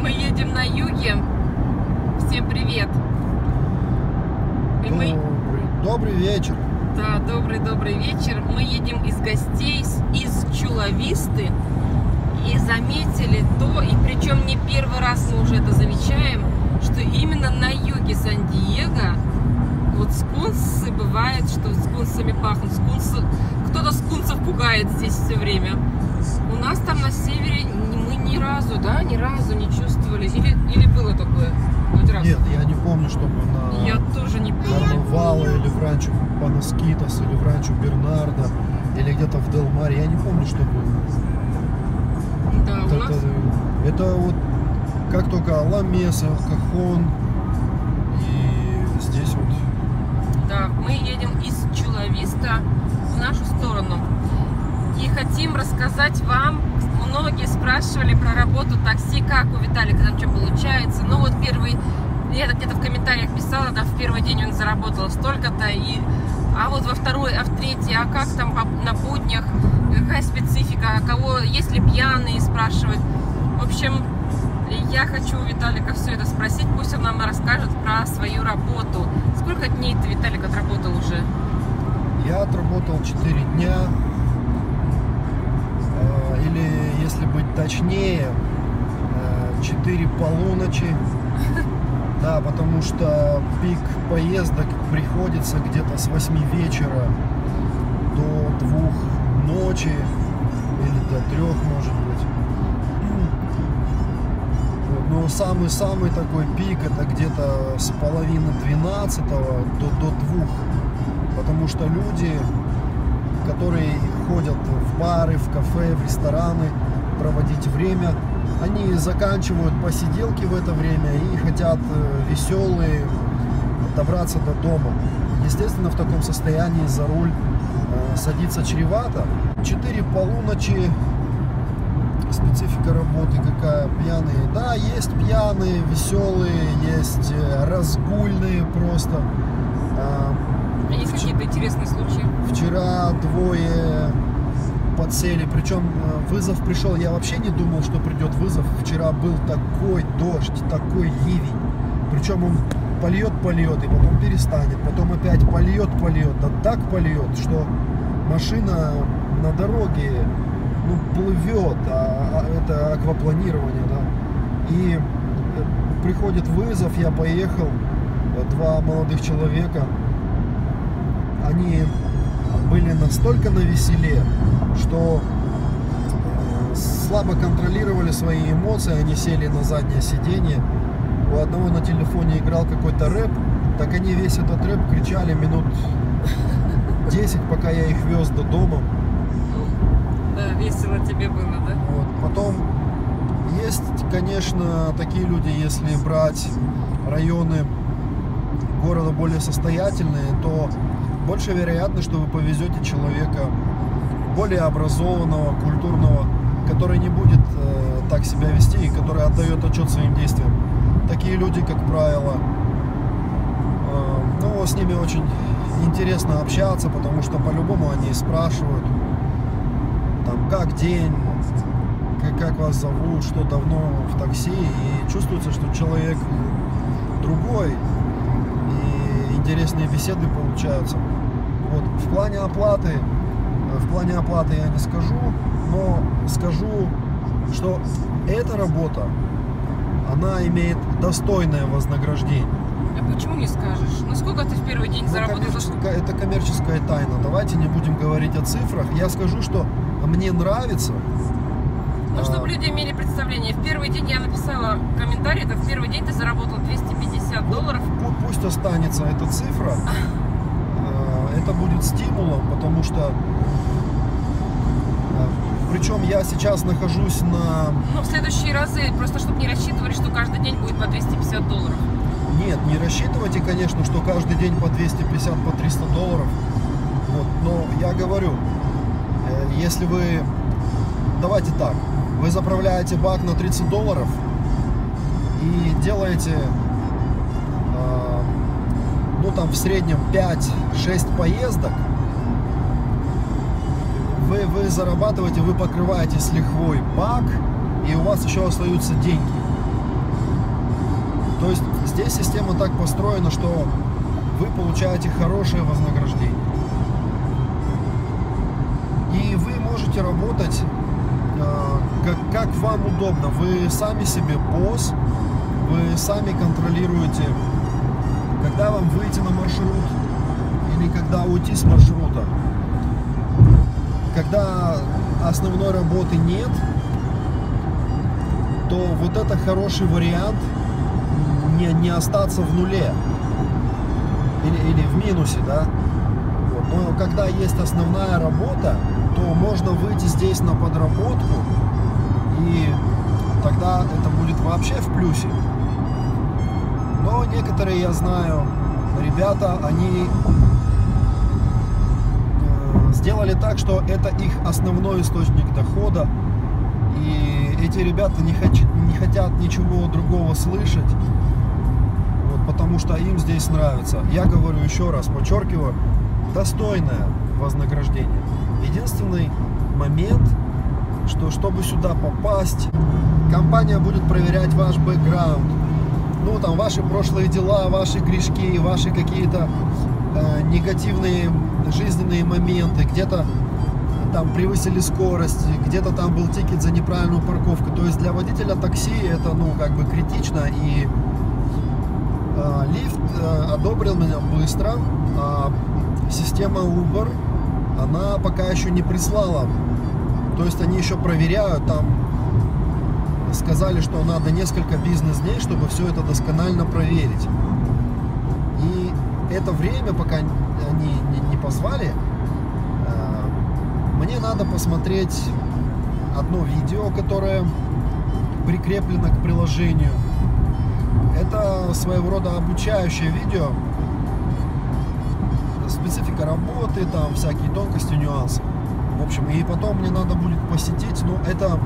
Мы едем на юге. Всем привет. И добрый вечер. Да, добрый вечер. Мы едем из гостей из Чуловисты и заметили то, и причем не первый раз мы уже это замечаем, что именно на юге Сан-Диего вот скунсы бывает, что скунсами пахнут. Скунсы, кто-то скунсов пугает здесь все время. У нас там на севере мы ни разу не чувствовали. Или было такое? Хоть раз? Нет, я не помню, чтобы на... Я тоже не помню. Валы или в ранчо Панас Китас, или в ранчо Бернардо, или где-то в Делмаре. Я не помню, чтобы... Да, вот у нас... это вот как только Аламеса, Кахон и здесь вот... Да, мы едем из Чуловиста в нашу сторону. И хотим рассказать вам, многие спрашивали про работу такси, как у Виталика там что получается. Ну вот первый, я где-то в комментариях писала, да, в первый день он заработал столько-то, и, а вот во второй, а в третий, а как там на буднях, какая специфика, кого, есть ли пьяные, спрашивают. В общем, я хочу у Виталика все это спросить, пусть он нам расскажет про свою работу. Сколько дней ты, Виталик, отработал уже? Я отработал 4 дня. Или, если быть точнее, 4 полуночи, да, потому что пик поездок приходится где-то с 8 вечера до 2 ночи или до 3, может быть. Но самый-самый такой пик это где-то с половины 12 до 2, потому что люди, которые ходят в бары, в кафе, в рестораны, проводить время. Они заканчивают посиделки в это время и хотят веселые добраться до дома. Естественно, в таком состоянии за руль садиться чревато. 4 полуночи, специфика работы какая, пьяные. Да, есть пьяные, веселые, есть разгульные просто. Есть какие-то интересные случаи? Вчера 2 подсели, причем вызов пришел, я вообще не думал, что придет вызов. Вчера был такой дождь, такой ливень, причем он польет, и потом перестанет, потом опять польет, да так польет, что машина на дороге, ну, плывет, а это аквапланирование, да. И приходит вызов, я поехал, 2 молодых человека. Они были настолько навеселе, что слабо контролировали свои эмоции. Они сели на заднее сиденье. У одного на телефоне играл какой-то рэп. Так они весь этот рэп кричали минут 10, пока я их вез до дома. Да, весело тебе было, да? Вот. Потом есть, конечно, такие люди, если брать районы города более состоятельные, то... больше вероятно, что вы повезете человека более образованного, культурного, который не будет так себя вести и который отдает отчет своим действиям. Такие люди, как правило, ну, с ними очень интересно общаться, потому что по-любому они спрашивают, там, как день, как вас зовут, что давно в такси, и чувствуется, что человек другой, и интересные беседы получаются. Вот. В плане оплаты я не скажу, но скажу, что эта работа, она имеет достойное вознаграждение. А почему не скажешь? Ну сколько ты в первый день заработал? Это коммерческая тайна. Давайте не будем говорить о цифрах. Я скажу, что мне нравится. Ну, чтобы люди имели представление. В первый день я написала комментарий, это в первый день ты заработал $250. Пусть останется эта цифра. Это будет стимулом, потому что, причем я сейчас нахожусь на... Ну, в следующие разы, просто чтобы не рассчитывали, что каждый день будет по $250. Нет, не рассчитывайте, конечно, что каждый день по 250, по $300. Вот, но я говорю, если вы... Давайте так, вы заправляете бак на $30 и делаете... ну, там в среднем 5-6 поездок, вы зарабатываете, вы покрываете с лихвой бак, и у вас еще остаются деньги. То есть здесь система так построена, что вы получаете хорошее вознаграждение. И вы можете работать как вам удобно. Вы сами себе босс, вы сами контролируете, когда вам выйти на маршрут или когда уйти с маршрута. Когда основной работы нет, то вот это хороший вариант не остаться в нуле или в минусе, да. Вот. Но когда есть основная работа, то можно выйти здесь на подработку, и тогда это будет вообще в плюсе. Но некоторые, я знаю, ребята, они сделали так, что это их основной источник дохода, и эти ребята не хотят ничего другого слышать, вот, потому что им здесь нравится. Я говорю еще раз, подчеркиваю, достойное вознаграждение. Единственный момент, что чтобы сюда попасть, компания будет проверять ваш бэкграунд, ну там ваши прошлые дела, ваши грешки, ваши какие-то негативные жизненные моменты, где-то там превысили скорость, где-то там был тикет за неправильную парковку. То есть для водителя такси это, ну, как бы критично, и Lyft одобрил меня быстро, а система Uber, она пока еще не прислала, то есть они еще проверяют, там сказали, что надо несколько бизнес-дней, чтобы все это досконально проверить. И это время, пока они не позвали, мне надо посмотреть одно видео, которое прикреплено к приложению. Это своего рода обучающее видео, специфика работы, там всякие тонкости, нюансы. В общем, и потом мне надо будет посетить, ну, это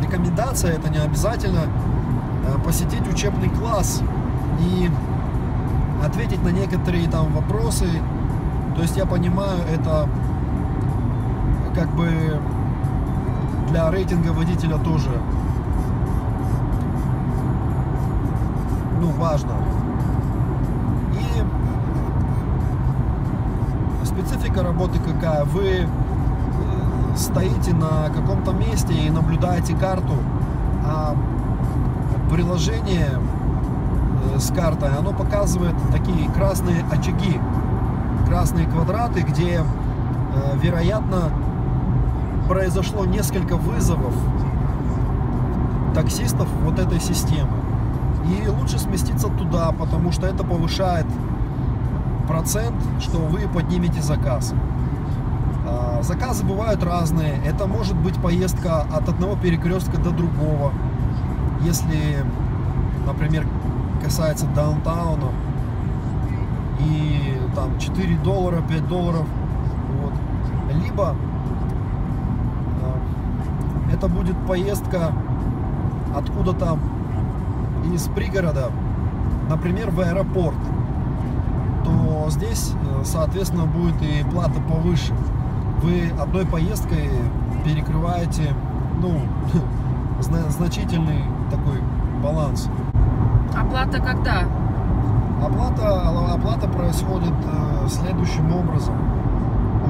рекомендация, это не обязательно, посетить учебный класс и ответить на некоторые там вопросы. То есть я понимаю, это как бы для рейтинга водителя тоже, ну, важно. И специфика работы какая? Вы стоите на каком-то месте и наблюдаете карту, а приложение с картой, оно показывает такие красные очаги, красные квадраты, где, вероятно, произошло несколько вызовов таксистов вот этой системы. И лучше сместиться туда, потому что это повышает процент, что вы поднимете заказ. Заказы бывают разные. Это может быть поездка от одного перекрестка до другого. Если, например, касается даунтауна, и там $4, $5, вот. Либо это будет поездка откуда-то из пригорода, например, в аэропорт, то здесь, соответственно, будет и плата повыше. Вы одной поездкой перекрываете, ну, значительный такой баланс. Оплата когда? Оплата происходит следующим образом.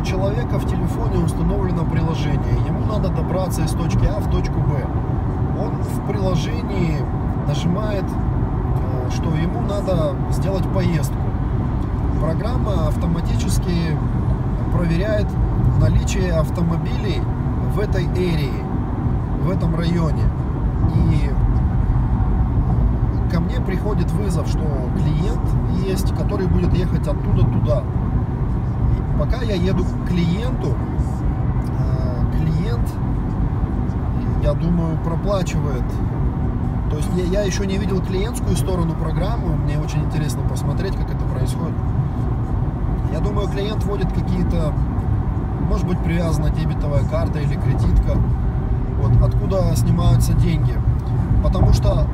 У человека в телефоне установлено приложение. Ему надо добраться из точки А в точку Б. Он в приложении нажимает, что ему надо сделать поездку. Программа автоматически проверяет наличие автомобилей в этой эрии, в этом районе. И ко мне приходит вызов, что клиент есть, который будет ехать оттуда туда. И пока я еду к клиенту, клиент, я думаю, проплачивает. То есть я еще не видел клиентскую сторону программы, мне очень интересно посмотреть, как это происходит. Я думаю, клиент вводит какие-то, может быть, привязана дебетовая карта или кредитка, вот, откуда снимаются деньги. Потому что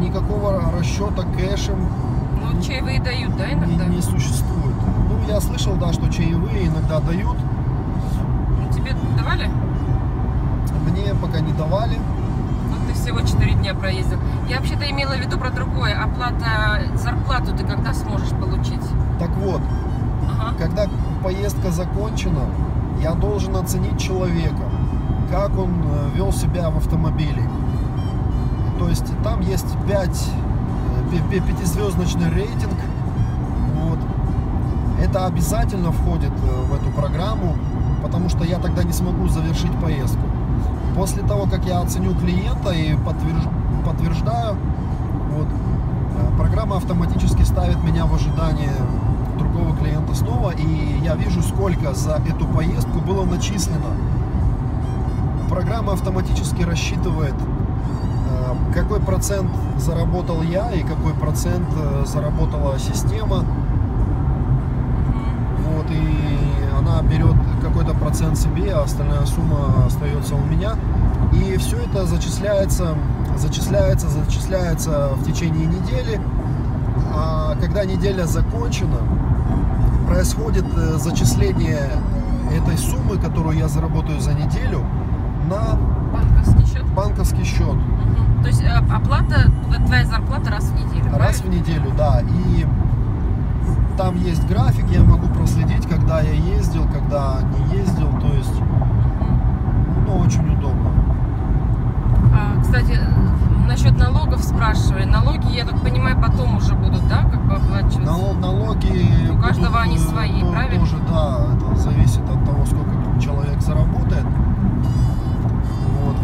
никакого расчета кэшем, ну, чаевые дают, да, иногда? Не существует. Ну, я слышал, да, что чаевые иногда дают. Тебе давали? Мне пока не давали. ты всего 4 дня проездил. Я вообще-то имела в виду про другое. Оплата, зарплату ты когда сможешь получить? Так вот, когда поездка закончена, я должен оценить человека, как он вел себя в автомобиле. То есть там есть 5-звездочный рейтинг. Вот. Это обязательно входит в эту программу, потому что я тогда не смогу завершить поездку. После того, как я оценю клиента и подтверждаю, вот, программа автоматически ставит меня в ожидание другого клиента снова, и я вижу, сколько за эту поездку было начислено. Программа автоматически рассчитывает, какой процент заработал я и какой процент заработала система. Вот, и она берет какой-то процент себе, а остальная сумма остается у меня. И все это зачисляется в течение недели. А когда неделя закончена, происходит зачисление этой суммы, которую я заработаю за неделю, на банковский счет. Угу. То есть оплата, твоя зарплата раз в неделю. Раз в неделю, да. И там есть график, я могу проследить, когда я ездил, когда не ездил. То есть, ну, очень удобно. Кстати, насчет налогов спрашивали. Налоги, я так понимаю, потом уже будут, да, как бы оплачиваться? Налоги у каждого будут, они свои, правильно? Тоже, да, это зависит от того, сколько человек заработает. Вот,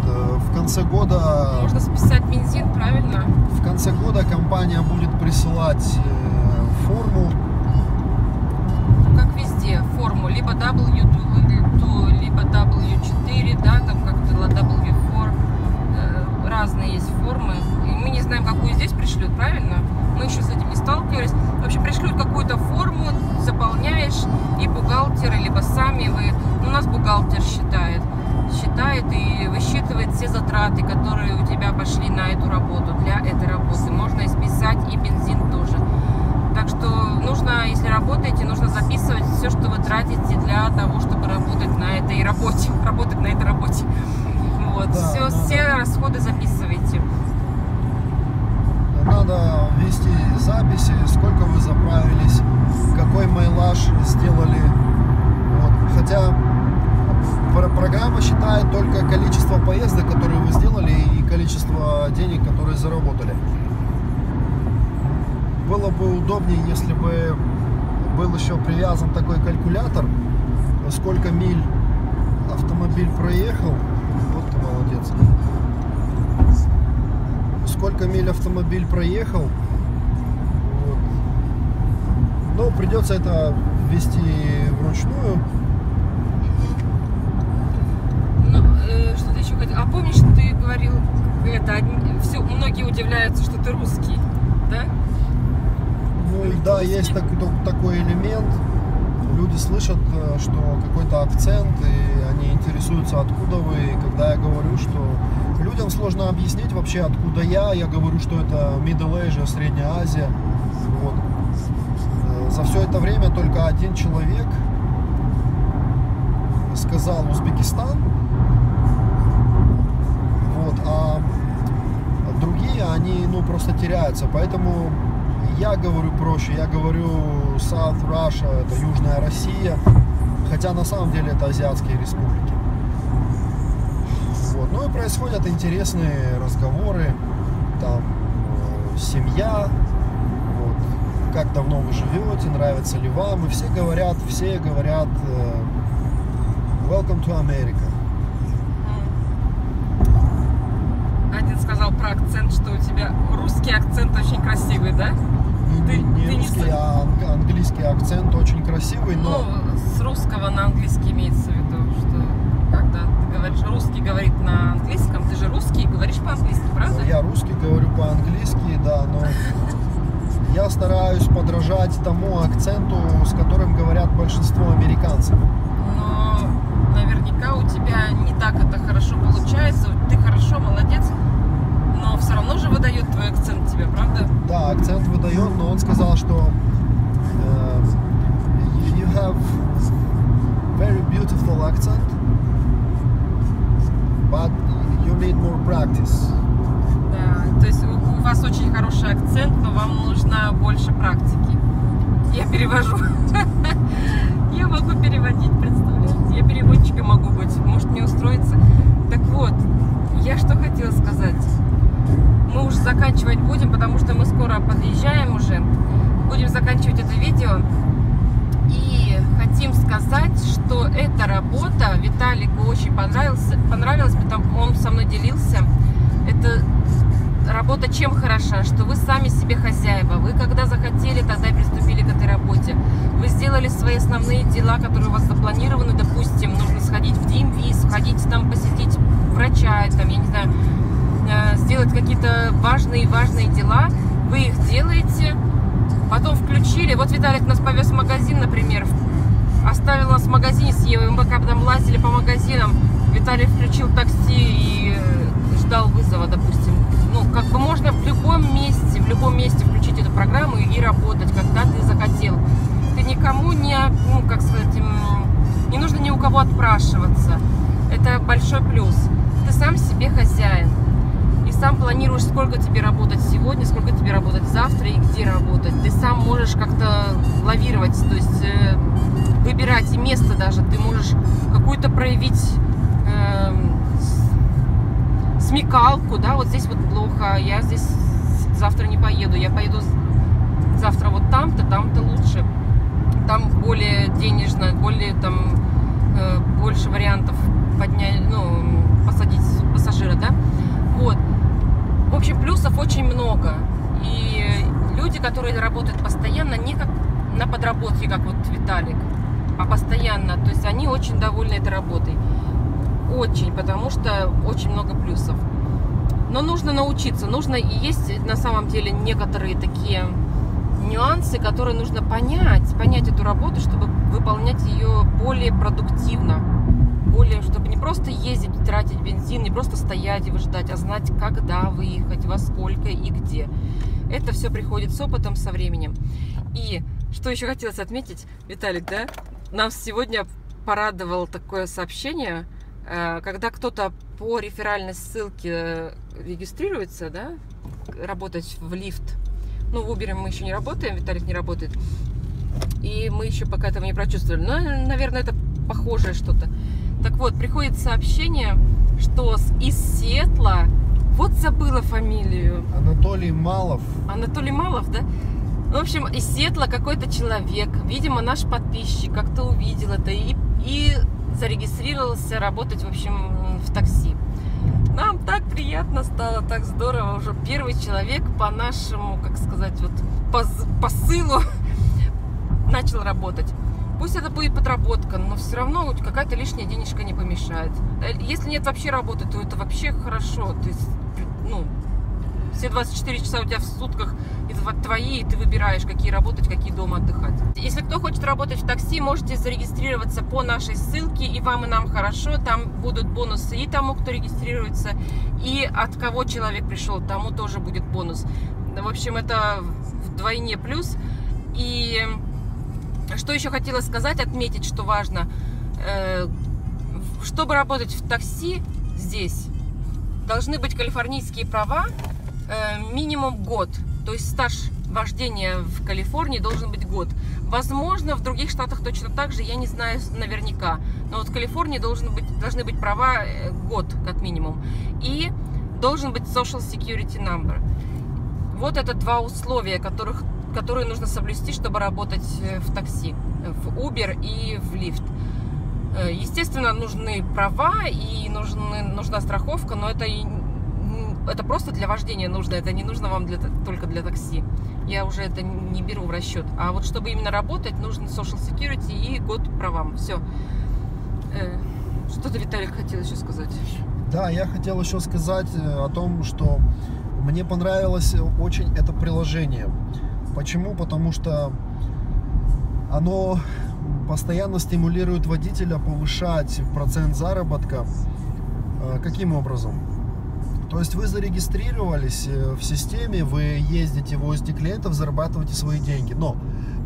в конце года... Можно списать бензин, правильно? В конце года компания будет присылать форму. Ну, как везде, форму. Либо W2, либо W4, да, там как-то W4. Разные есть формы. И мы не знаем, какую здесь пришлют, правильно? Мы еще с этим не сталкивались. Вообще пришлют какую-то форму, заполняешь, и бухгалтеры, либо сами вы... У нас бухгалтер считает и высчитывает все затраты, которые у тебя пошли на эту работу, для этой работы. Можно списать и бензин тоже. Так что нужно, если работаете, нужно записывать все, что вы тратите для того, чтобы работать на этой работе. Вот, да, все расходы записывайте. Надо вести записи, сколько вы заправились, какой майлаж сделали. Вот. Хотя программа считает только количество поездок, которые вы сделали, и количество денег, которые заработали. Было бы удобнее, если бы был еще привязан такой калькулятор, сколько миль автомобиль проехал. Вот ты молодец. Сколько миль автомобиль проехал. Вот. Но придется это ввести вручную. Что-то еще хотел. А помнишь, что ты говорил, это все, многие удивляются, что ты русский, да? Ну да, есть такой элемент. Люди слышат, что какой-то акцент, и они интересуются, откуда вы. И когда я говорю, что людям сложно объяснить вообще, откуда я говорю, что это Middle Asia, Средняя Азия. Вот. За все это время только один человек сказал Узбекистан. Вот. А другие, они, ну, просто теряются. Поэтому я говорю проще, я говорю South Russia, это Южная Россия, хотя на самом деле это азиатские республики. Вот. Ну и происходят интересные разговоры, там, семья, вот, как давно вы живете, нравится ли вам, и все говорят Welcome to America. Один сказал про акцент, что у тебя русский акцент очень красивый, да? Не русский, а английский акцент очень красивый, но... Ну, с русского на английский имеется в виду, что когда ты говоришь, русский говорит на английском, ты же русский, говоришь по-английски, правда? Я русский говорю по-английски, да, но я стараюсь подражать тому акценту, с которым говорят большинство американцев. Но наверняка у тебя не так это хорошо получается, ты хорошо, молодец. Но все равно же выдает твой акцент тебе, правда? Да, акцент выдает, но он сказал, что you have very beautiful accent, but you need more practice. Да, то есть у вас очень хороший акцент, но вам нужно больше практики. Я перевожу. Я могу переводить, представляете? Я переводчиком могу быть, может не устроиться. Так вот, я что хотела сказать. Мы уже заканчивать будем, потому что мы скоро подъезжаем уже. Будем заканчивать это видео. И хотим сказать, что эта работа Виталику очень понравилась, потому он со мной делился. Это работа чем хороша, что вы сами себе хозяева. Вы когда захотели, тогда и приступили к этой работе. Вы сделали свои основные дела, которые у вас запланированы. Допустим, нужно сходить в ДМВ, сходить там посетить врача, там, я не знаю, сделать какие-то важные дела. Вы их делаете. Потом включили. Вот Виталик нас повез в магазин, например. Оставил нас в магазине с Евой. Мы когда лазили по магазинам, Виталик включил такси и ждал вызова, допустим. Ну, как бы можно в любом месте включить эту программу и работать, когда ты захотел. Ты никому не, ну, как сказать, не нужно ни у кого отпрашиваться. Это большой плюс. Ты сам себе хозяин. И сам планируешь, сколько тебе работать сегодня, сколько тебе работать завтра и где работать. Ты сам можешь как-то лавировать, то есть выбирать и место даже. Ты можешь какую-то проявить смекалку, да, вот здесь вот плохо, я здесь завтра не поеду, я поеду завтра вот там-то, там-то лучше. Там более денежно, более там, больше вариантов поднять, ну, посадить пассажира, да. Вот. В общем, плюсов очень много. И люди, которые работают постоянно, не как на подработке, как вот Виталик, а постоянно. То есть они очень довольны этой работой. Очень, потому что очень много плюсов. Но нужно научиться. Нужно, и есть на самом деле некоторые такие нюансы, которые нужно понять. Понять эту работу, чтобы выполнять ее более продуктивно. Более, чтобы не просто ездить, тратить бензин, не просто стоять и выждать, а знать, когда выехать, во сколько и где. Это все приходит с опытом, со временем. И что еще хотелось отметить, Виталик, да? Нам сегодня порадовало такое сообщение, когда кто-то по реферальной ссылке регистрируется, да, работать в Lyft. Ну, в Uber мы еще не работаем, Виталик не работает. И мы еще пока этого не прочувствовали. Но, наверное, это похожее что-то. Так вот, приходит сообщение, что из Сиэтла, вот забыла фамилию. Анатолий Малов. Анатолий Малов, да? В общем, из Сиэтла какой-то человек, видимо, наш подписчик, как-то увидел это и зарегистрировался работать, в общем, в такси. Нам так приятно стало, так здорово. Уже первый человек по нашему, как сказать, вот посылу начал работать. Пусть это будет подработка, но все равно какая-то лишняя денежка не помешает. Если нет вообще работы, то это вообще хорошо. То есть, ну, все 24 часа у тебя в сутках твои, и ты выбираешь, какие работать, какие дома отдыхать. Если кто хочет работать в такси, можете зарегистрироваться по нашей ссылке, и вам, и нам хорошо. Там будут бонусы и тому, кто регистрируется, и от кого человек пришел, тому тоже будет бонус. В общем, это вдвойне плюс. И... что еще хотела сказать, отметить, что важно, чтобы работать в такси здесь, должны быть калифорнийские права минимум год. То есть стаж вождения в Калифорнии должен быть год. Возможно, в других штатах точно так же, я не знаю наверняка. Но вот в Калифорнии должны быть права год, как минимум. И должен быть Social Security Number. Вот это два условия, которые нужно соблюсти, чтобы работать в такси, в Uber и в Lyft. Естественно, нужны права и нужна страховка, но это просто для вождения нужно, это не нужно вам только для такси. Я уже это не беру в расчет. А вот чтобы именно работать, нужен Social Security и год правам. Все. Что-то Виталик хотел еще сказать. Да, я хотел еще сказать о том, что мне понравилось очень это приложение. Почему? Потому что оно постоянно стимулирует водителя повышать процент заработка. Каким образом? То есть вы зарегистрировались в системе, вы ездите, возите клиентов, зарабатываете свои деньги. Но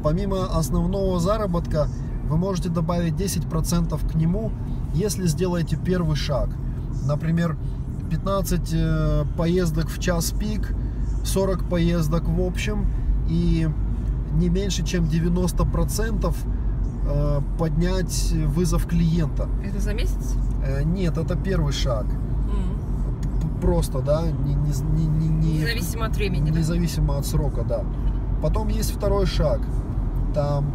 помимо основного заработка вы можете добавить 10% к нему, если сделаете первый шаг. Например, 15 поездок в час пик, 40 поездок в общем, и не меньше чем 90% поднять вызов клиента. Это за месяц? Нет, это первый шаг. Просто, да, независимо от времени. Независимо от срока, да. Потом есть второй шаг. Там,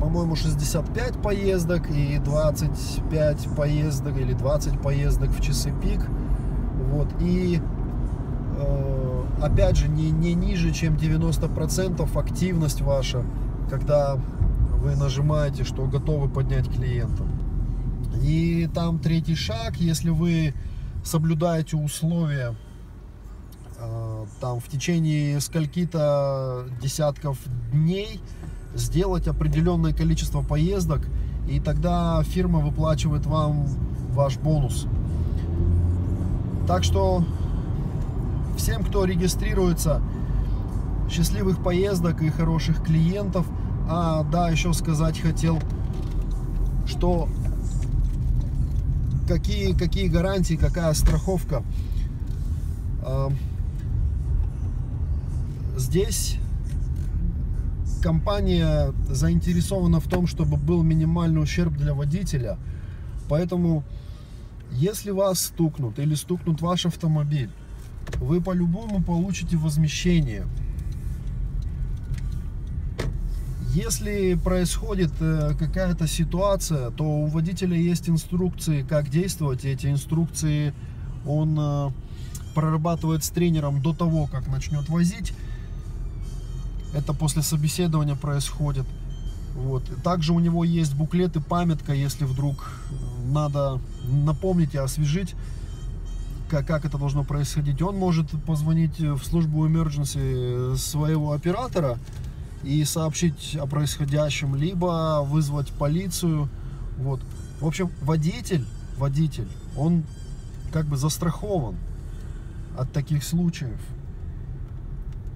по-моему, 65 поездок и 25 поездок или 20 поездок в часы пик. Вот. И опять же, не ниже, чем 90% активность ваша, когда вы нажимаете, что готовы поднять клиента. И там третий шаг, если вы соблюдаете условия там в течение скольки-то десятков дней сделать определенное количество поездок, и тогда фирма выплачивает вам ваш бонус. Так что всем, кто регистрируется, счастливых поездок и хороших клиентов. А да, еще сказать хотел, что какие гарантии, какая страховка. Здесь компания заинтересована в том, чтобы был минимальный ущерб для водителя. Поэтому, если вас стукнут или стукнут ваш автомобиль, вы по-любому получите возмещение. Если происходит какая-то ситуация, то у водителя есть инструкции, как действовать. Эти инструкции он прорабатывает с тренером до того, как начнет возить. Это после собеседования происходит. Вот. Также у него есть буклет и памятка, если вдруг надо напомнить и освежить, как это должно происходить. Он может позвонить в службу emergency своего оператора и сообщить о происходящем, либо вызвать полицию. Вот. В общем, водитель, он как бы застрахован от таких случаев.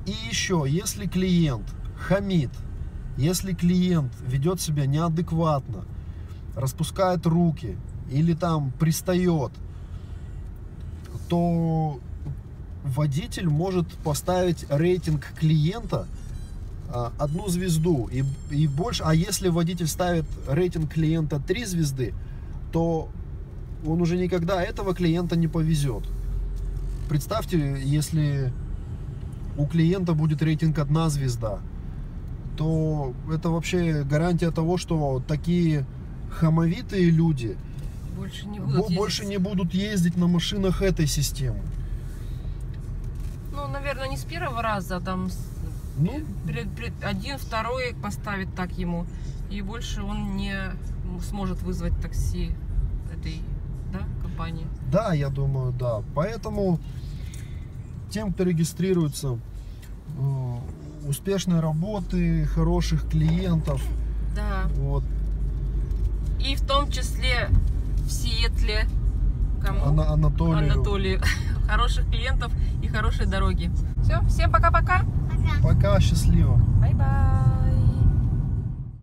И еще, если клиент хамит, если клиент ведет себя неадекватно, распускает руки или там пристает, то водитель может поставить рейтинг клиента 1 звезду и больше. А если водитель ставит рейтинг клиента 3 звезды, то он уже никогда этого клиента не повезет. Представьте, если у клиента будет рейтинг 1 звезда, то это вообще гарантия того, что такие хамовитые люди больше не будут ездить на машинах этой системы. Ну, наверное, не с первого раза, а там... Ну, один, второй поставит так ему, и больше он не сможет вызвать такси этой, да, компании. Да, я думаю, да. Поэтому тем, кто регистрируется, успешной работы, хороших клиентов. Да. Вот. И в том числе в Сиэтле кому? Анатолию. Хороших клиентов и хорошей дороги. Все, всем пока-пока. Пока, счастливо. Бай-бай.